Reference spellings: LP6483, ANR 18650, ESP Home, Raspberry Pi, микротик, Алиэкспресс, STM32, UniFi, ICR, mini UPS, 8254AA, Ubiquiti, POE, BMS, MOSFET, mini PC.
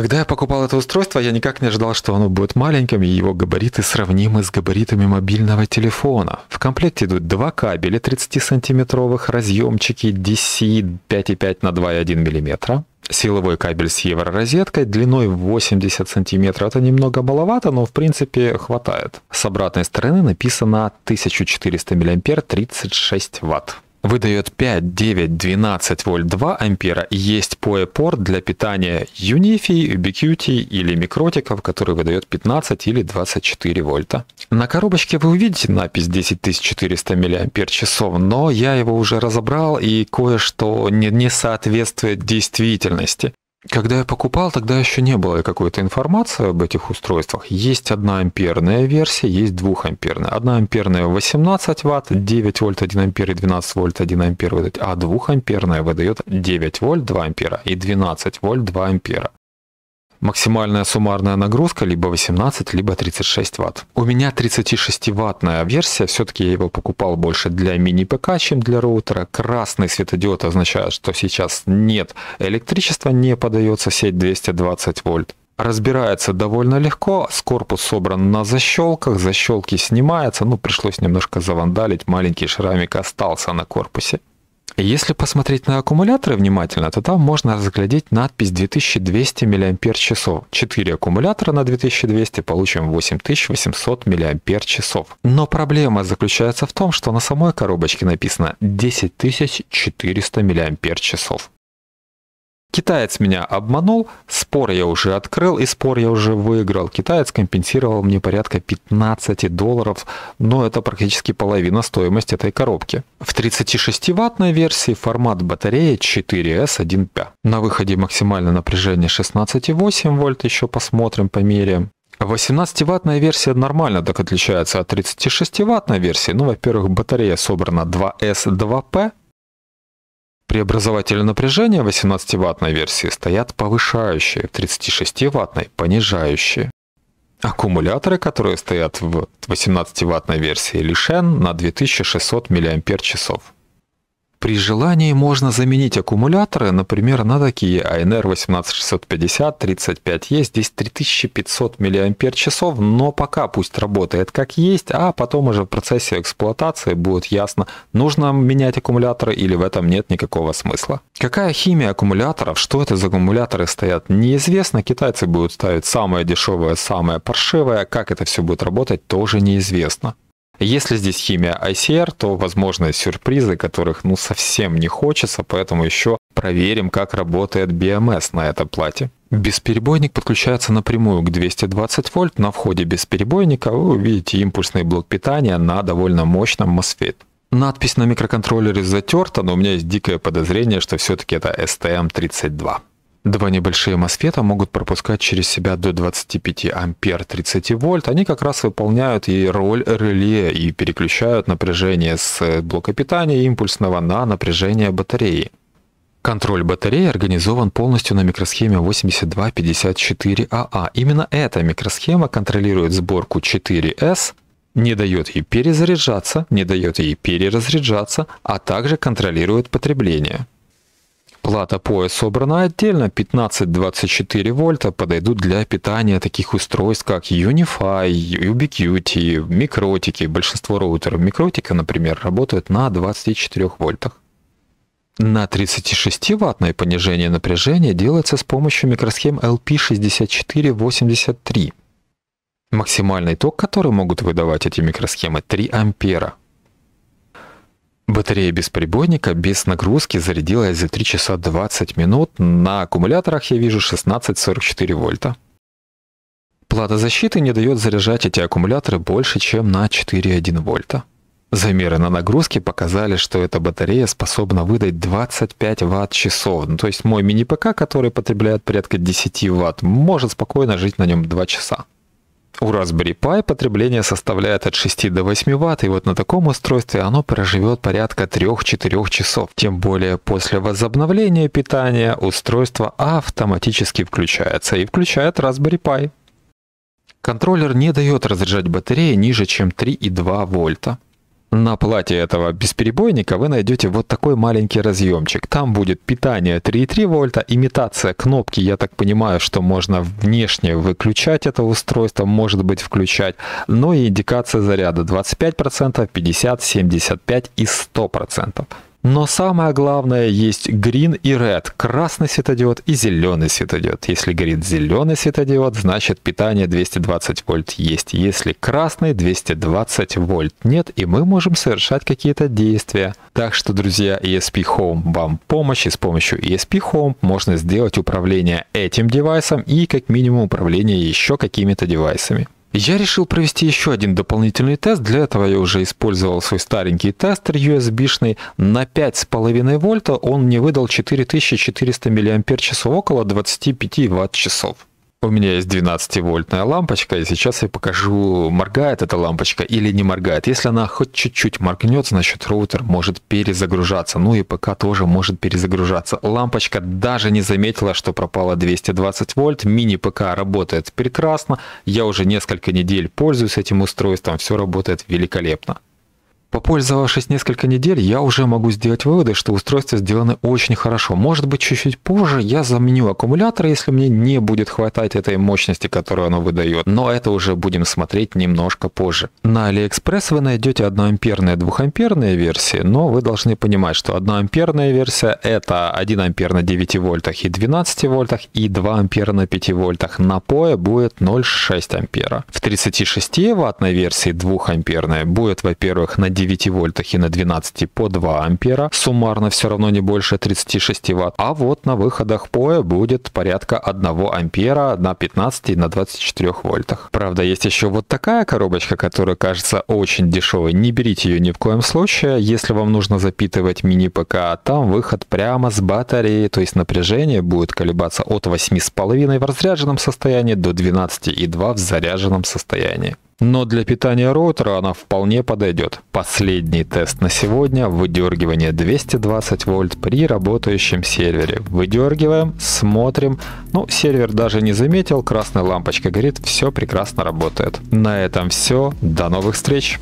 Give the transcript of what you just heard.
Когда я покупал это устройство, я никак не ожидал, что оно будет маленьким, и его габариты сравнимы с габаритами мобильного телефона. В комплекте идут два кабеля 30-сантиметровых, разъемчики DC 5,5 на 2,1 мм, силовой кабель с евророзеткой длиной 80 см. Это немного маловато, но в принципе хватает. С обратной стороны написано 1400 мА 36 Вт. Выдает 5, 9, 12 вольт 2 ампера. Есть POE-порт для питания UniFi, Ubiquiti или микротиков, который выдает 15 или 24 вольта. На коробочке вы увидите напись 10400 мАч, но я его уже разобрал и кое-что не соответствует действительности. Когда я покупал, тогда еще не было какой-то информации об этих устройствах. Есть 1-амперная версия, есть 2-амперная. 1-амперная 18 Вт, 9 вольт 1 ампер и 12 вольт 1 ампер выдает, а 2-амперная выдает 9 вольт 2 ампера и 12 вольт 2 ампера. Максимальная суммарная нагрузка либо 18, либо 36 Вт. У меня 36-ваттная версия, все-таки я его покупал больше для мини-ПК, чем для роутера. Красный светодиод означает, что сейчас нет электричества, не подается сеть 220 вольт. Разбирается довольно легко, корпус собран на защелках, защелки снимаются, ну пришлось немножко завандалить, маленький шрамик остался на корпусе. Если посмотреть на аккумуляторы внимательно, то там можно разглядеть надпись 2200 мАч. 4 аккумулятора на 2200, получим 8800 мАч. Но проблема заключается в том, что на самой коробочке написано 10400 мАч. Китаец меня обманул, спор я уже открыл и спор я уже выиграл. Китаец компенсировал мне порядка 15 долларов, но это практически половина стоимости этой коробки. В 36-ваттной версии формат батареи 4S1P. На выходе максимальное напряжение 16,8 вольт, еще посмотрим, померяем. 18-ваттная версия нормально так отличается от 36-ваттной версии. Ну, во-первых, батарея собрана 2S2P. Преобразователи напряжения в 18-ваттной версии стоят повышающие, в 36-ваттной – понижающие. Аккумуляторы, которые стоят в 18-ваттной версии, лишен на 2600 мАч. При желании можно заменить аккумуляторы, например, на такие ANR 18650, 35E, здесь 3500 мАч, но пока пусть работает как есть, а потом уже в процессе эксплуатации будет ясно, нужно менять аккумуляторы или в этом нет никакого смысла. Какая химия аккумуляторов, что это за аккумуляторы стоят, неизвестно, китайцы будут ставить самое дешевое, самое паршивое, как это все будет работать, тоже неизвестно. Если здесь химия ICR, то возможны сюрпризы, которых ну совсем не хочется, поэтому еще проверим, как работает BMS на этом плате. Бесперебойник подключается напрямую к 220 вольт, на входе бесперебойника вы увидите импульсный блок питания на довольно мощном MOSFET. Надпись на микроконтроллере затерта, но у меня есть дикое подозрение, что все-таки это STM32. Два небольшие MOSFET могут пропускать через себя до 25 ампер 30 вольт. Они как раз выполняют и роль реле и переключают напряжение с блока питания импульсного на напряжение батареи. Контроль батареи организован полностью на микросхеме 8254AA. Именно эта микросхема контролирует сборку 4S, не дает ей перезаряжаться, не дает ей переразряжаться, а также контролирует потребление. Плата POE собрана отдельно, 15-24 вольта подойдут для питания таких устройств, как UniFi, Ubiquiti, микротики. Большинство роутеров микротика, например, работают на 24 вольтах. На 36-ваттное понижение напряжения делается с помощью микросхем LP6483. Максимальный ток, который могут выдавать эти микросхемы, 3 ампера. Батарея бесперебойника без нагрузки зарядилась за 3 часа 20 минут. На аккумуляторах я вижу 16,44 вольта. Плата защиты не дает заряжать эти аккумуляторы больше, чем на 4,1 вольта. Замеры на нагрузке показали, что эта батарея способна выдать 25 ватт-часов. Ну, то есть мой мини-ПК, который потребляет порядка 10 ватт, может спокойно жить на нем 2 часа. У Raspberry Pi потребление составляет от 6 до 8 Вт, и вот на таком устройстве оно проживет порядка 3-4 часов. Тем более после возобновления питания устройство автоматически включается и включает Raspberry Pi. Контроллер не дает разряжать батареи ниже, чем 3,2 Вольта. На плате этого бесперебойника вы найдете вот такой маленький разъемчик. Там будет питание 3,3 вольта, имитация кнопки. Я так понимаю, что можно внешне выключать это устройство, может быть включать. Но и индикация заряда 25%, 50%, 75% и 100%. Но самое главное, есть green и red, красный светодиод и зеленый светодиод. Если горит зеленый светодиод, значит питание 220 вольт есть. Если красный, 220 вольт нет, и мы можем совершать какие-то действия. Так что, друзья, ESP Home вам помощь, и с помощью ESP Home можно сделать управление этим девайсом и как минимум управление еще какими-то девайсами. Я решил провести еще один дополнительный тест. Для этого я уже использовал свой старенький тестер USB-шный. На 5,5 вольта он мне выдал 4400 мАч, около 25 ватт-часов. У меня есть 12-вольтная лампочка, и сейчас я покажу, моргает эта лампочка или не моргает. Если она хоть чуть-чуть моргнет, значит роутер может перезагружаться. Ну и ПК тоже может перезагружаться. Лампочка даже не заметила, что пропало 220 вольт. Мини-ПК работает прекрасно. Я уже несколько недель пользуюсь этим устройством, все работает великолепно. Попользовавшись несколько недель, я уже могу сделать выводы, что устройства сделаны очень хорошо. Может быть, чуть-чуть позже я заменю аккумулятор, если мне не будет хватать этой мощности, которую оно выдает. Но это уже будем смотреть немножко позже. На Алиэкспресс вы найдете 1-амперные, 2-амперные версии, но вы должны понимать, что 1-амперная версия — это 1 ампер на 9 вольтах и 12 вольтах, и 2 ампера на 5 вольтах. На POE будет 0,6 ампера. В 36-ваттной версии 2-амперная будет, во-первых, на 9 вольтах и на 12 по 2 ампера, суммарно все равно не больше 36 ватт, а вот на выходах POE будет порядка 1 ампера на 15 и на 24 вольтах. Правда, есть еще вот такая коробочка, которая кажется очень дешевой, не берите ее ни в коем случае, если вам нужно запитывать мини-ПК, там выход прямо с батареи, то есть напряжение будет колебаться от 8,5 в разряженном состоянии до 12,2 в заряженном состоянии. Но для питания роутера она вполне подойдет. Последний тест на сегодня — выдергивание 220 вольт при работающем сервере. Выдергиваем, смотрим. Ну, сервер даже не заметил, красная лампочка горит, все прекрасно работает. На этом все, до новых встреч!